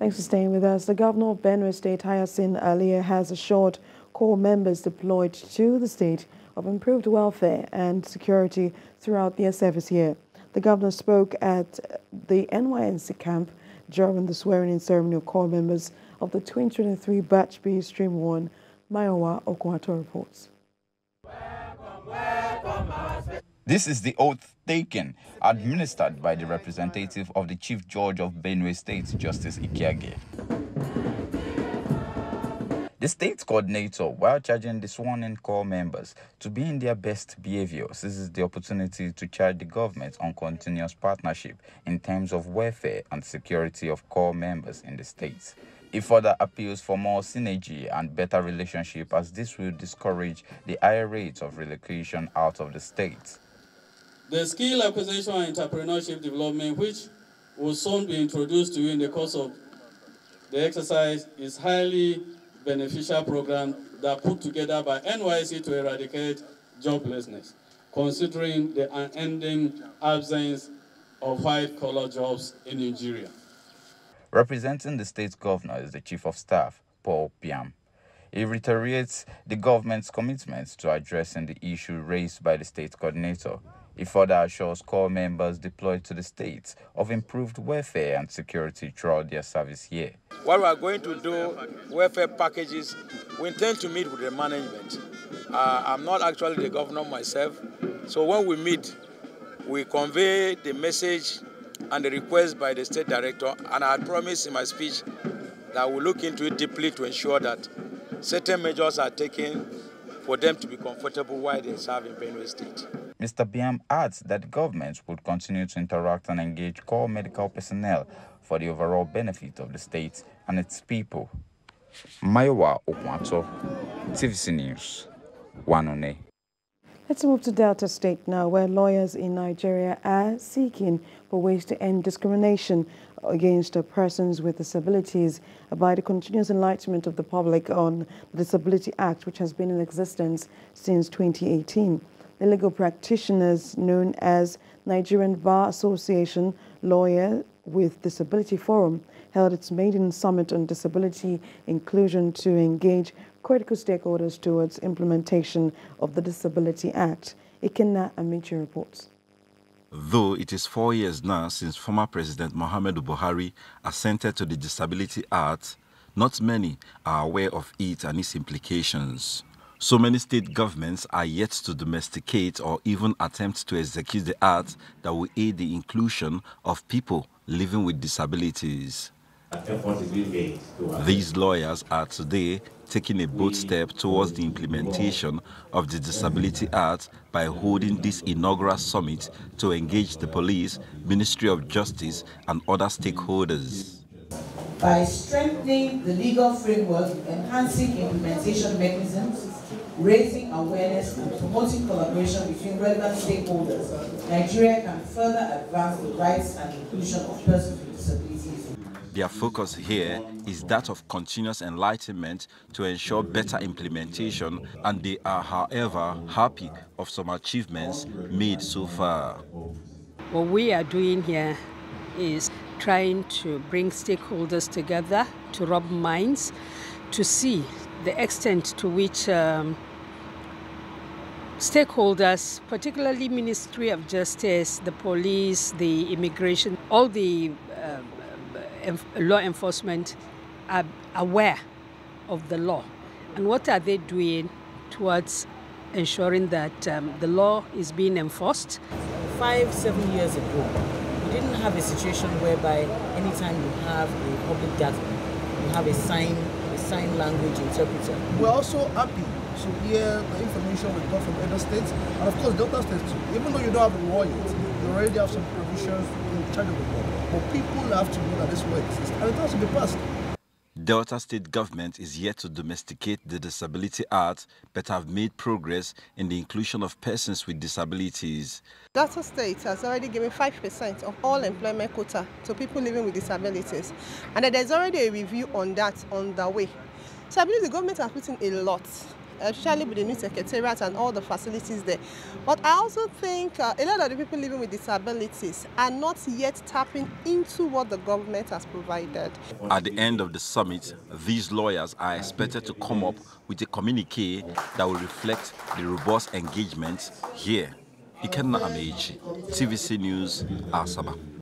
Thanks for staying with us. The governor of Benue State, Hyacinth, earlier has assured core members deployed to the state of improved welfare and security throughout their service year. The governor spoke at the NYNC camp during the swearing-in ceremony of core members of the 2023 Batch B Stream 1. Maiowa Okwato reports. This is the oath taken, administered by the representative of the Chief Judge of Benue State, Justice Ikiage. The state coordinator, while charging the sworn-in core members to be in their best behavior, seizes the opportunity to charge the government on continuous partnership in terms of welfare and security of core members in the state. He further appeals for more synergy and better relationship, as this will discourage the higher rates of relocation out of the state. The skill acquisition and entrepreneurship development, which will soon be introduced to you in the course of the exercise, is a highly beneficial program that put together by NYSC to eradicate joblessness, considering the unending absence of white-collar jobs in Nigeria. Representing the state governor is the Chief of Staff, Paul Biam. He reiterates the government's commitments to addressing the issue raised by the state coordinator. He further assures core members deployed to the states of improved welfare and security throughout their service year. What we are going to do, welfare packages, we intend to meet with the management. I'm not actually the governor myself, so when we meet, we convey the message and the request by the state director, and I promised in my speech that we'll look into it deeply to ensure that certain measures are taken for them to be comfortable while they serve in Benue State. Mr. Biam adds that governments would continue to interact and engage core medical personnel for the overall benefit of the state and its people. Maiowa Okwato, TVC News, Wanone. Let's move to Delta State now, where lawyers in Nigeria are seeking for ways to end discrimination against persons with disabilities by the continuous enlightenment of the public on the Disability Act, which has been in existence since 2018. The legal practitioners known as Nigerian Bar Association Lawyer with Disability Forum held its maiden summit on disability inclusion to engage critical stakeholders towards implementation of the Disability Act. Ikenna Amici reports. Though it is 4 years now since former President Muhammadu Buhari assented to the Disability Act, not many are aware of it and its implications. So many state governments are yet to domesticate or even attempt to execute the act that will aid the inclusion of people living with disabilities. These lawyers are today taking a bold step towards the implementation of the Disability Act by holding this inaugural summit to engage the police, Ministry of Justice, and other stakeholders. By strengthening the legal framework, enhancing implementation mechanisms, raising awareness and promoting collaboration between relevant stakeholders, Nigeria can further advance the rights and inclusion of persons with disabilities. Their focus here is that of continuous enlightenment to ensure better implementation, and they are, however, happy of some achievements made so far. What we are doing here is trying to bring stakeholders together, to rub minds, to see the extent to which stakeholders, particularly Ministry of Justice, the police, the immigration, all the law enforcement are aware of the law, and what are they doing towards ensuring that the law is being enforced. 5-7 years ago, we didn't have a situation whereby anytime you have a public gathering, you have a sign language interpreter. We're also happy to hear the information we got from other states, and of course Delta State too. Even though you don't have a law yet, you already have some provisions in charge of the law. But people have to know that this law exists, and it has to be passed. Delta State government is yet to domesticate the Disability Act, but have made progress in the inclusion of persons with disabilities. Delta State has already given 5% of all employment quota to people living with disabilities, and there's already a review on that on the way. So I believe the government has put in a lot. especially with the new secretariat and all the facilities there. But I also think a lot of the people living with disabilities are not yet tapping into what the government has provided. At the end of the summit, these lawyers are expected to come up with a communique that will reflect the robust engagement here. Ikenna Amici, TVC News, Asaba.